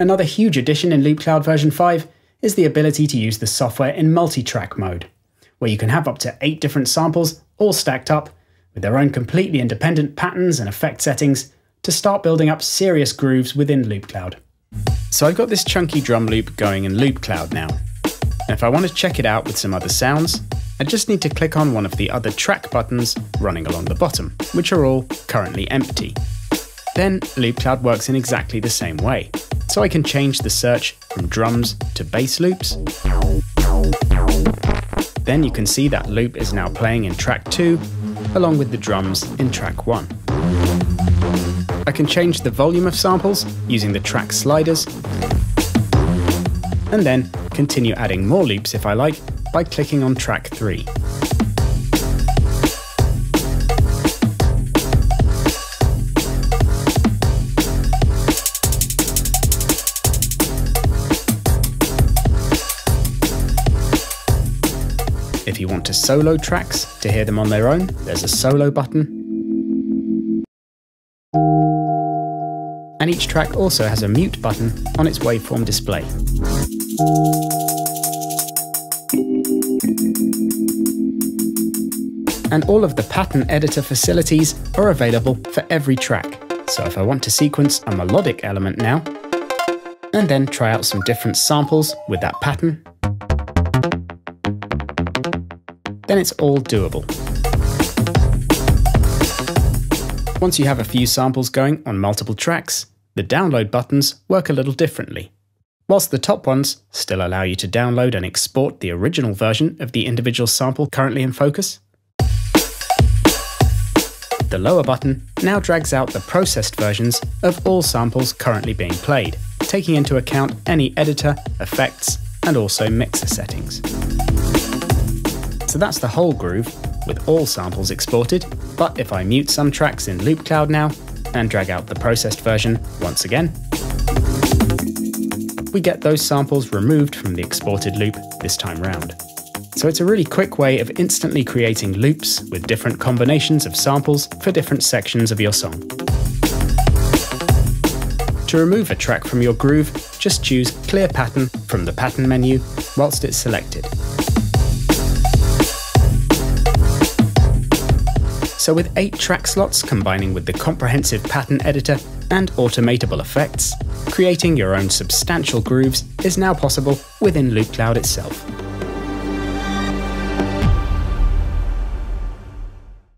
Another huge addition in LoopCloud version 5 is the ability to use the software in multi-track mode, where you can have up to 8 different samples all stacked up with their own completely independent patterns and effect settings to start building up serious grooves within LoopCloud. So I've got this chunky drum loop going in LoopCloud now. And if I want to check it out with some other sounds, I just need to click on one of the other track buttons running along the bottom, which are all currently empty. Then LoopCloud works in exactly the same way, so I can change the search from drums to bass loops. Then you can see that loop is now playing in track 2, along with the drums in track 1. I can change the volume of samples using the track sliders, and then continue adding more loops if I like by clicking on track 3. If you want to solo tracks to hear them on their own, there's a solo button. And each track also has a mute button on its waveform display. And all of the pattern editor facilities are available for every track. So if I want to sequence a melodic element now, and then try out some different samples with that pattern, then it's all doable. Once you have a few samples going on multiple tracks, the download buttons work a little differently. Whilst the top ones still allow you to download and export the original version of the individual sample currently in focus, the lower button now drags out the processed versions of all samples currently being played, taking into account any editor, effects, and also mixer settings. So that's the whole groove, with all samples exported, but if I mute some tracks in LoopCloud now, and drag out the processed version once again, we get those samples removed from the exported loop this time round. So it's a really quick way of instantly creating loops with different combinations of samples for different sections of your song. To remove a track from your groove, just choose Clear Pattern from the Pattern menu whilst it's selected. So with 8 track slots combining with the comprehensive pattern editor and automatable effects, creating your own substantial grooves is now possible within LoopCloud itself.